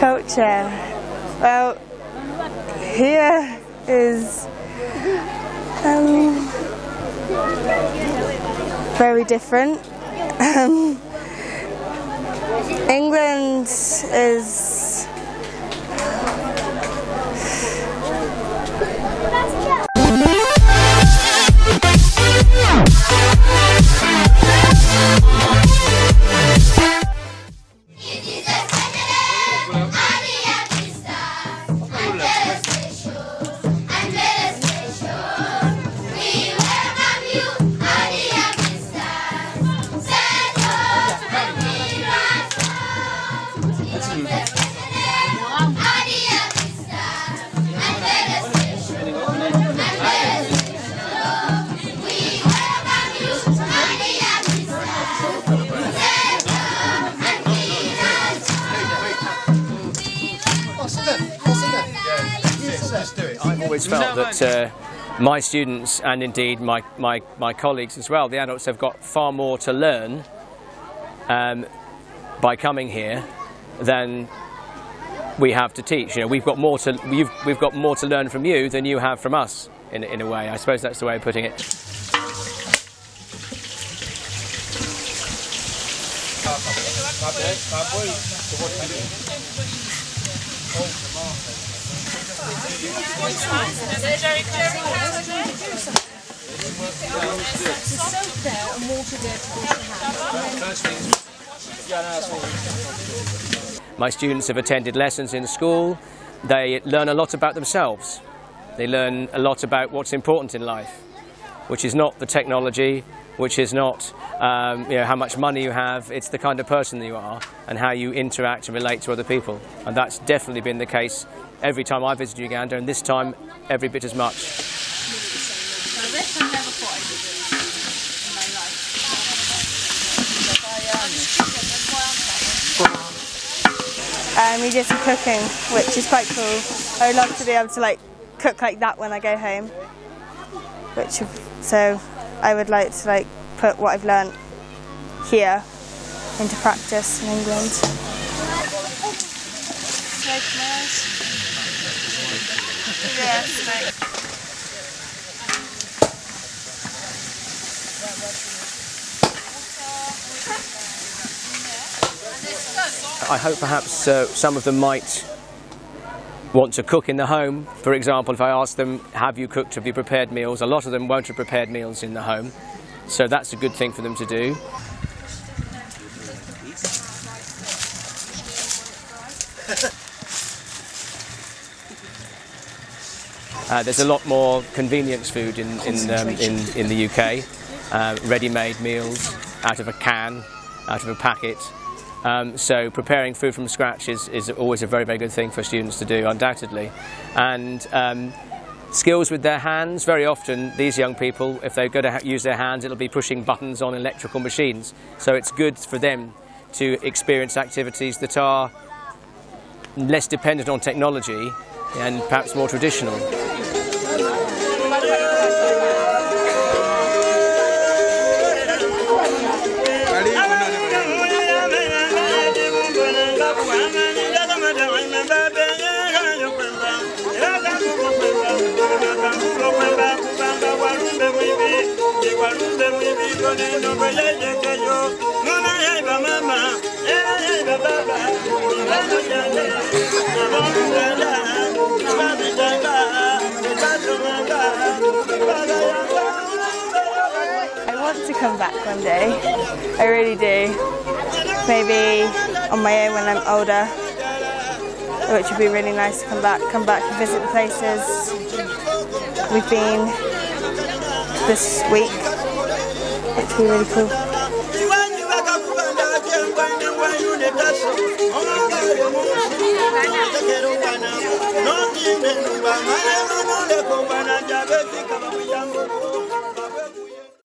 Culture. Well, here is very different. England is. I've always felt that my students, and indeed my colleagues as well, the adults, have got far more to learn by coming here than we have to teach. You know, we've got more to learn from you than you have from us, in a way. I suppose that's the way of putting it. My students have attended lessons in school. They learn a lot about themselves. They learn a lot about what's important in life, which is not the technology, which is not you know, how much money you have. It's the kind of person that you are and how you interact and relate to other people. And that's definitely been the case every time I visited Uganda, and this time every bit as much. We did some cooking, which is quite cool. I would love to be able to cook like that when I go home. So I would like to put what I've learnt here into practice in England. Snake noise. Yeah, snake. I hope perhaps some of them might want to cook in the home. For example, if I ask them, have you cooked, have you prepared meals? A lot of them won't have prepared meals in the home. So that's a good thing for them to do. There's a lot more convenience food in the UK. Ready-made meals, out of a can, out of a packet. So preparing food from scratch is always a very, very good thing for students to do, undoubtedly. And skills with their hands, very often these young people, if they go to use their hands, it'll be pushing buttons on electrical machines. So it's good for them to experience activities that are less dependent on technology and perhaps more traditional. I want to come back one day, I really do, maybe on my own when I'm older, which would be really nice to come back and visit the places we've been this week, which would be really cool.